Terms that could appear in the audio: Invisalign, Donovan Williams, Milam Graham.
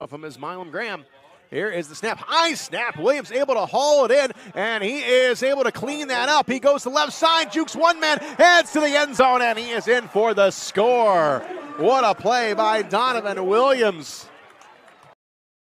Of him is Milam Graham. Here is the snap. High snap. Williams able to haul it in, and he is able to clean that up. He goes to the left side, jukes one man, heads to the end zone, and he is in for the score. What a play by Donovan Williams.